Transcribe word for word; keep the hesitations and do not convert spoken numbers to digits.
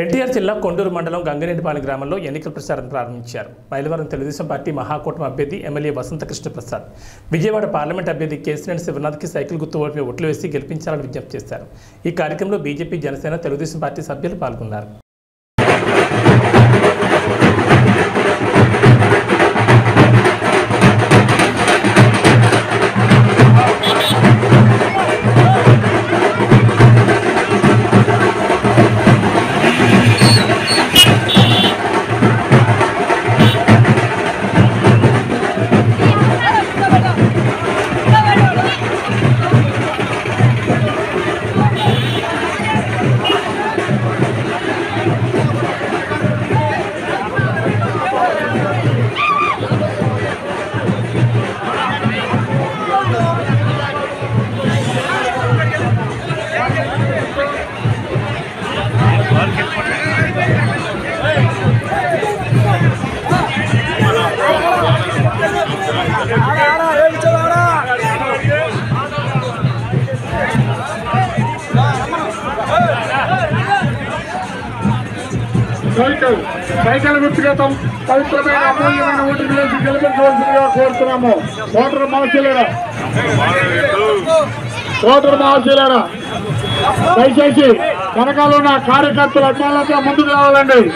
ఎన్టీఆర్ జిల్లా కొండూరు మండలం గంగనేటిపాలి గ్రామంలో ఎన్నికల ప్రచారం ప్రారంభించారు. మైలవరం తెలుగుదేశం పార్టీ మహాకూటమి అభ్యర్థి ఎమ్మెల్యే వసంత కృష్ణ ప్రసాద్, విజయవాడ పార్లమెంట్ అభ్యర్థి కేశినేని శివనాథ్కి సైకిల్ గుర్తు ఓటుపై ఓట్లు వేసి గెలిపించాలని విజ్ఞప్తి చేశారు. ఈ కార్యక్రమంలో బీజేపీ, జనసేన, తెలుగుదేశం పార్టీ సభ్యులు పాల్గొన్నారు. సైకిల్ సైకిల్ వ్యక్తిగతం పవిత్రమైన అమూల్యమైన ఓటుకు వేసి గెలిపించవలసిందిగా కోరుతున్నాము. ఓటర్ మహర్షులేరా, ఓటర్ మహర్షులేరా, దయచేసి వెనకాలన్న కార్యకర్తల అభిమానులతో ముందుకు రావాలండి.